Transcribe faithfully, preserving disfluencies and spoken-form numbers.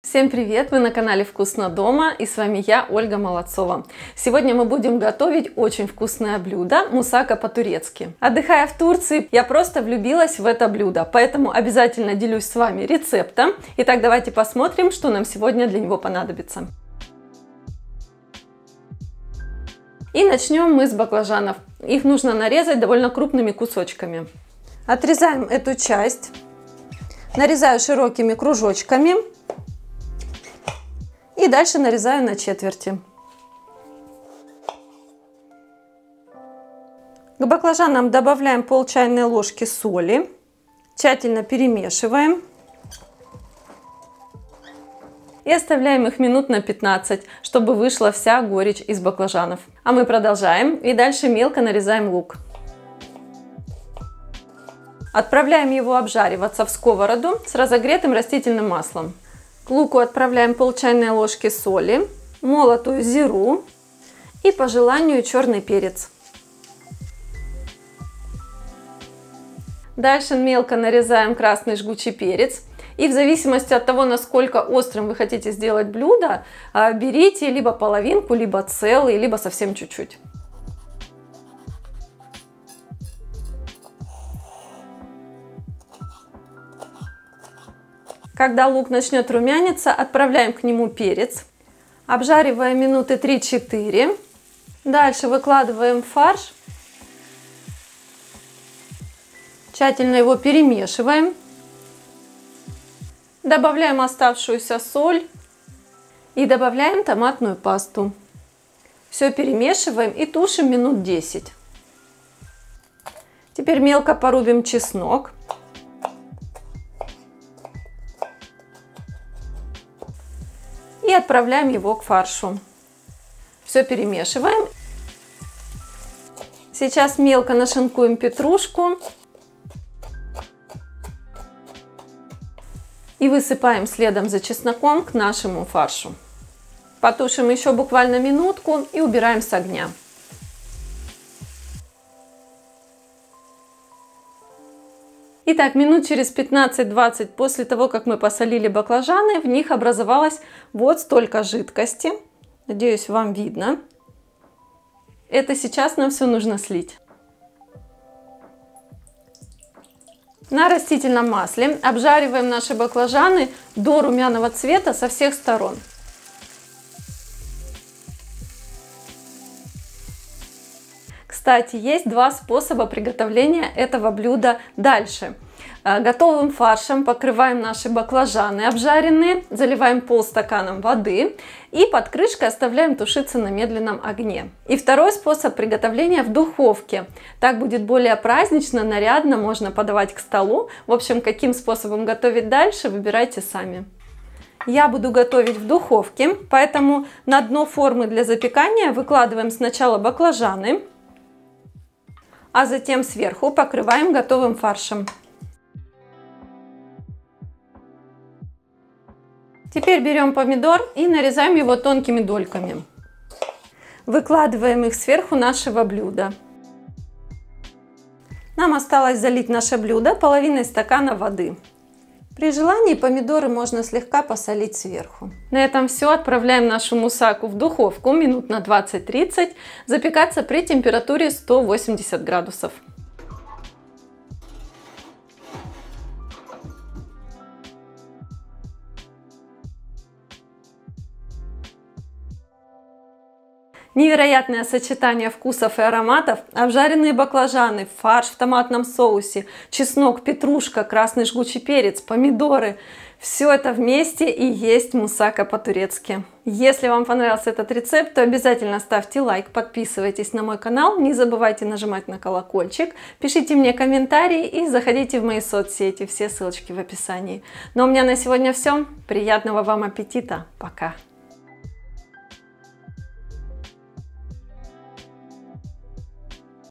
Всем привет! Вы на канале Вкусно дома, и с вами я, Ольга Молодцова. Сегодня мы будем готовить очень вкусное блюдо мусака по-турецки. Отдыхая в Турции, я просто влюбилась в это блюдо, поэтому обязательно делюсь с вами рецептом. Итак, давайте посмотрим, что нам сегодня для него понадобится. И начнем мы с баклажанов. Их нужно нарезать довольно крупными кусочками. Отрезаем эту часть, нарезаю широкими кружочками. И дальше нарезаю на четверти. К баклажанам добавляем пол чайной ложки соли. Тщательно перемешиваем. И оставляем их минут на пятнадцать, чтобы вышла вся горечь из баклажанов. А мы продолжаем. И дальше мелко нарезаем лук. Отправляем его обжариваться в сковороду с разогретым растительным маслом. К луку отправляем пол чайной ложки соли, молотую зиру и по желанию черный перец. Дальше мелко нарезаем красный жгучий перец. И в зависимости от того, насколько острым вы хотите сделать блюдо, берите либо половинку, либо целый, либо совсем чуть-чуть. Когда лук начнет румяниться, отправляем к нему перец. Обжариваем минуты три-четыре. Дальше выкладываем фарш. Тщательно его перемешиваем. Добавляем оставшуюся соль. И добавляем томатную пасту. Все перемешиваем и тушим минут десять. Теперь мелко порубим чеснок. И отправляем его к фаршу. Все перемешиваем. Сейчас мелко нашинкуем петрушку. И высыпаем следом за чесноком к нашему фаршу. Потушим еще буквально минутку и убираем с огня. Итак, минут через пятнадцать-двадцать после того, как мы посолили баклажаны, в них образовалось вот столько жидкости. Надеюсь, вам видно. Это сейчас нам все нужно слить. На растительном масле обжариваем наши баклажаны до румяного цвета со всех сторон. Кстати, есть два способа приготовления этого блюда дальше. Готовым фаршем покрываем наши баклажаны обжаренные, заливаем полстаканом воды и под крышкой оставляем тушиться на медленном огне. И второй способ приготовления в духовке. Так будет более празднично, нарядно, можно подавать к столу. В общем, каким способом готовить дальше, выбирайте сами. Я буду готовить в духовке, поэтому на дно формы для запекания выкладываем сначала баклажаны, а затем сверху покрываем готовым фаршем. Теперь берем помидор и нарезаем его тонкими дольками. Выкладываем их сверху нашего блюда. Нам осталось залить наше блюдо половиной стакана воды. При желании помидоры можно слегка посолить сверху. На этом все. Отправляем нашу мусаку в духовку минут на двадцать-тридцать. Запекаться при температуре сто восемьдесят градусов. Невероятное сочетание вкусов и ароматов, обжаренные баклажаны, фарш в томатном соусе, чеснок, петрушка, красный жгучий перец, помидоры. Все это вместе и есть мусака по-турецки. Если вам понравился этот рецепт, то обязательно ставьте лайк, подписывайтесь на мой канал, не забывайте нажимать на колокольчик, пишите мне комментарии и заходите в мои соцсети, все ссылочки в описании. Ну а у меня на сегодня все. Приятного вам аппетита, пока!